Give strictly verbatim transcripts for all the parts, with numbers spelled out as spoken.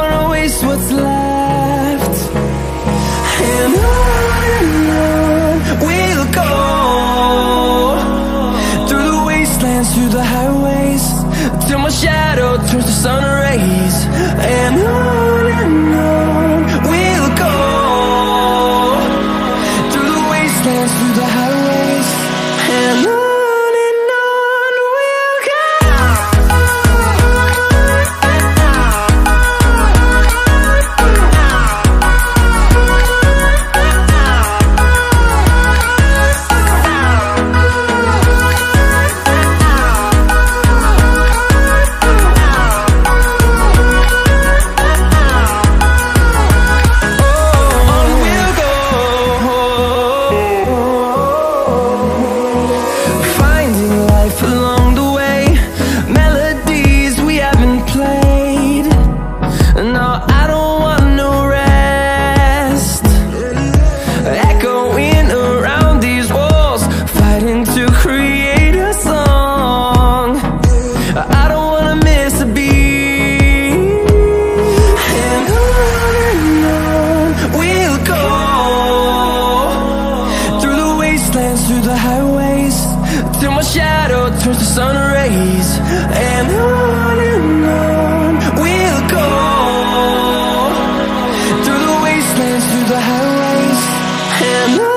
wanna waste what's left. And on and on we'll go, through the wastelands, through the highways, till my shadow turns to sun rays. And on and on we'll go, through the wastelands, through the highways. And on. Through the highways, till my shadow turns to sun rays. And on and on we'll go, through the wastelands, through the highways. And on.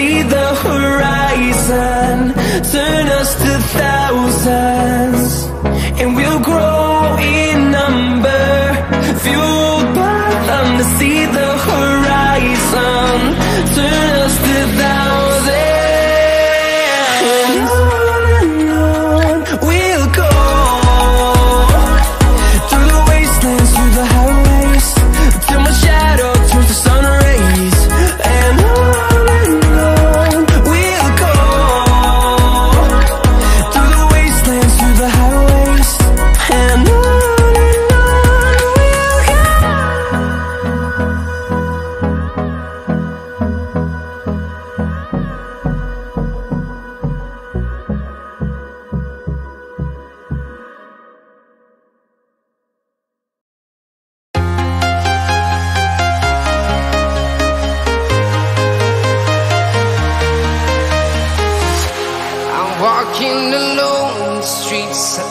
See the horizon turn us to thousands, and we'll grow in number, fueled by them. To see the horizon turn us to thousands, and on and on we'll go, through the wastelands, through the highways, till my shadow turns to sun rays. And on. Walking alone, the streets are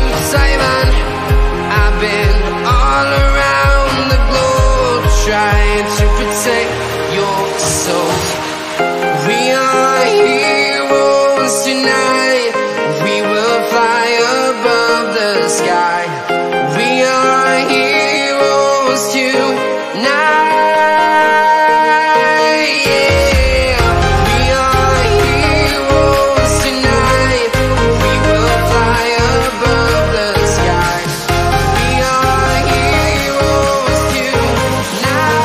Taiwan. I've been all around the globe, trying to protect your soul. We are heroes tonight. We will fly above the sky. We are heroes tonight. Yeah. We are heroes tonight. We will fly above the sky. We are heroes tonight. Yeah.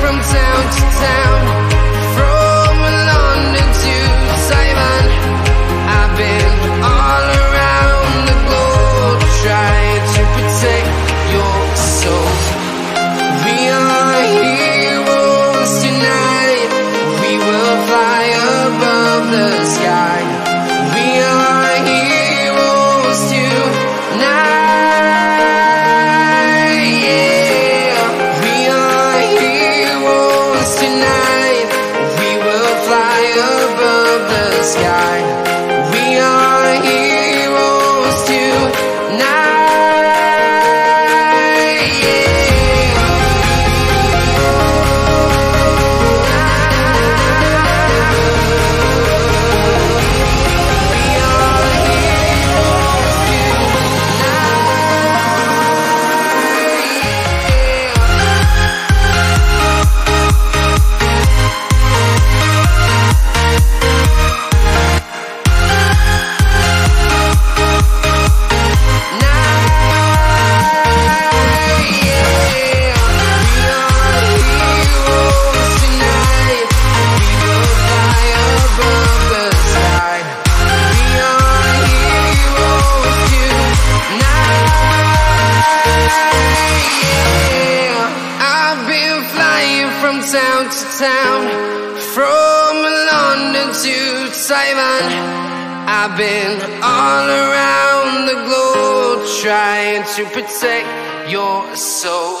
From town to town, from London to town, from London to Taiwan. I've been all around the globe trying to protect your soul.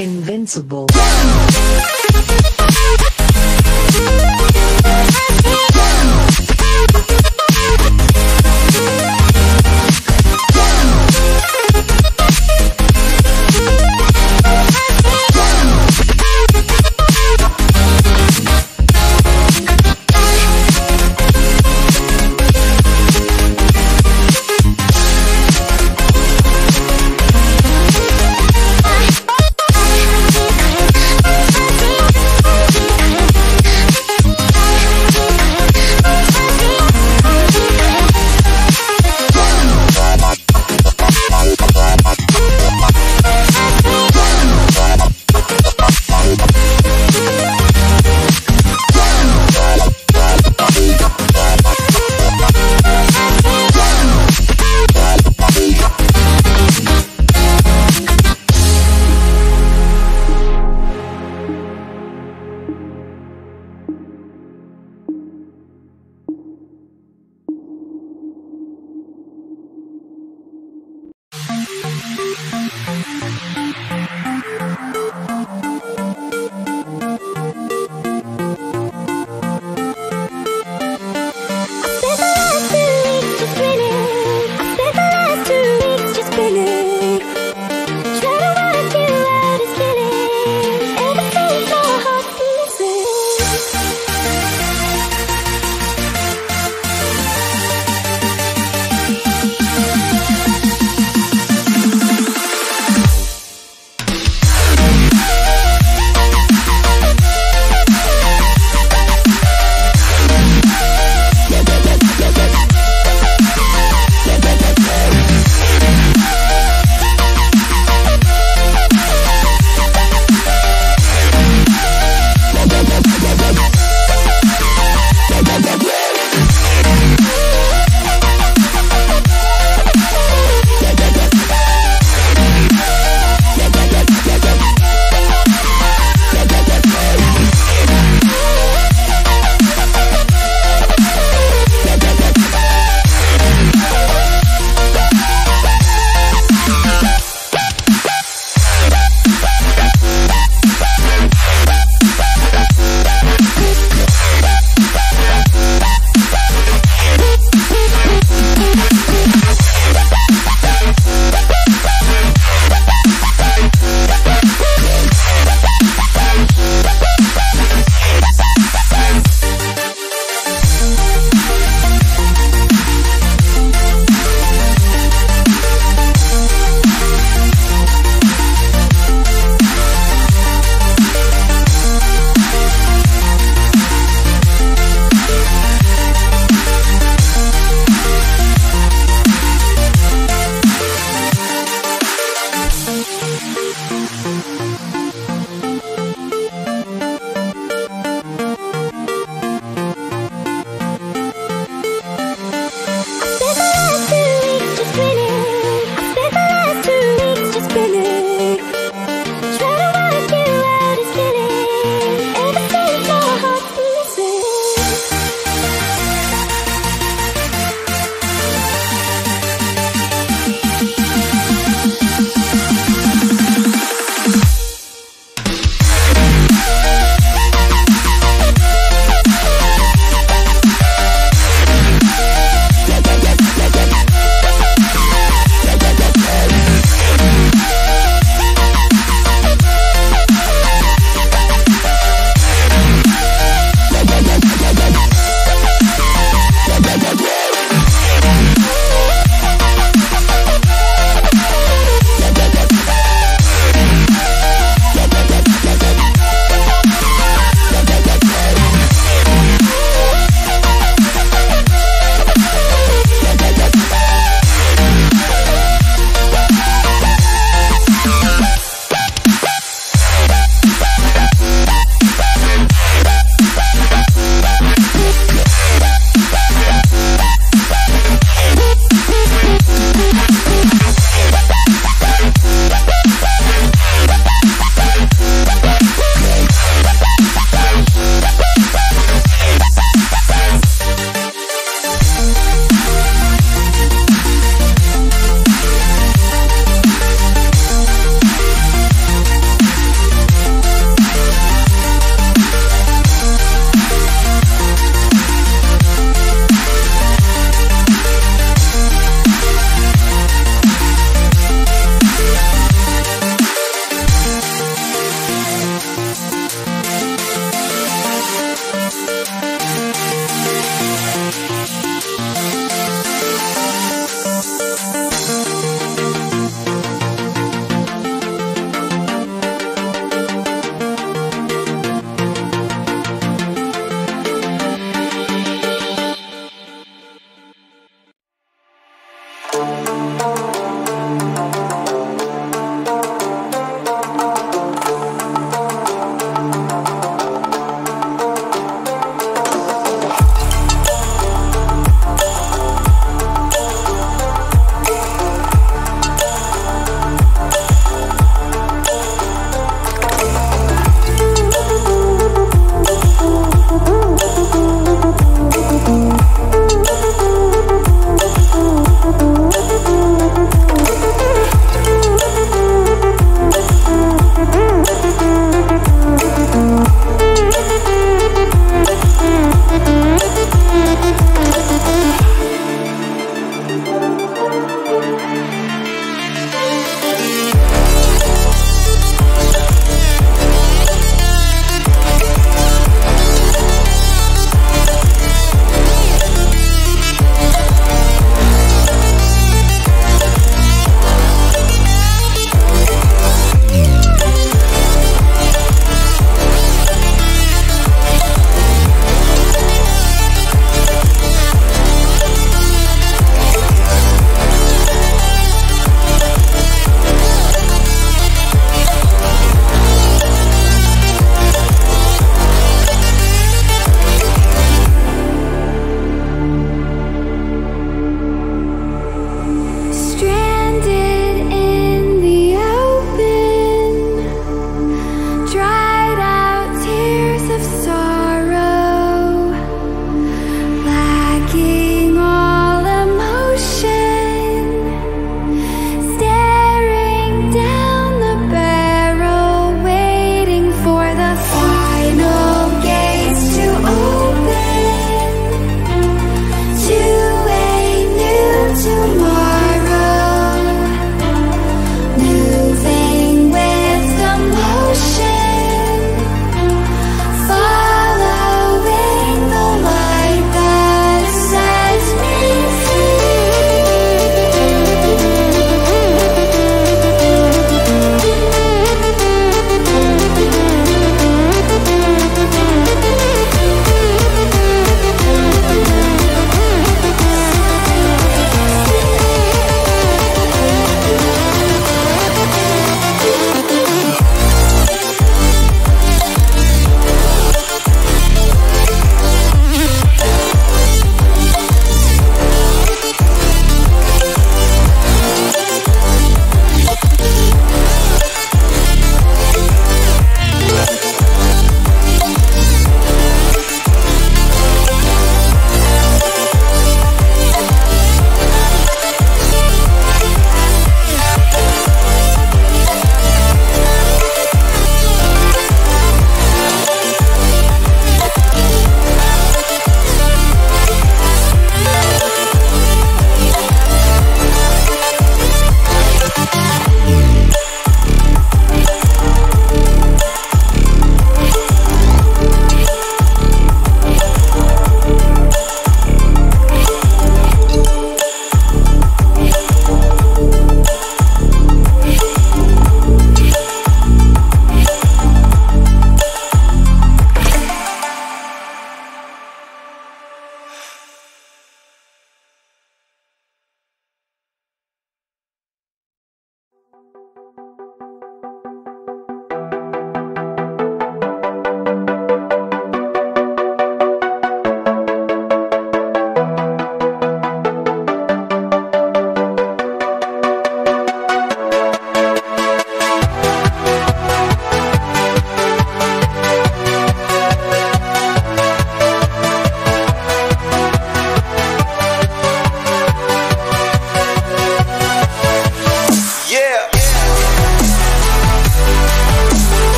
Invincible.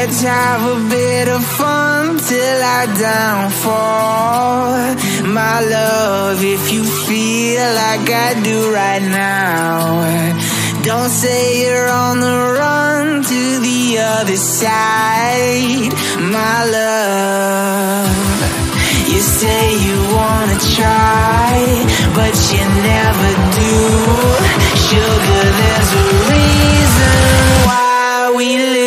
Let's have a bit of fun till I downfall, my love, if you feel like I do right now. Don't say you're on the run to the other side, my love. You say you wanna try, but you never do. Sugar, there's a reason why we lose.